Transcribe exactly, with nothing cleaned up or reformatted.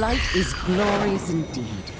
light is glorious indeed.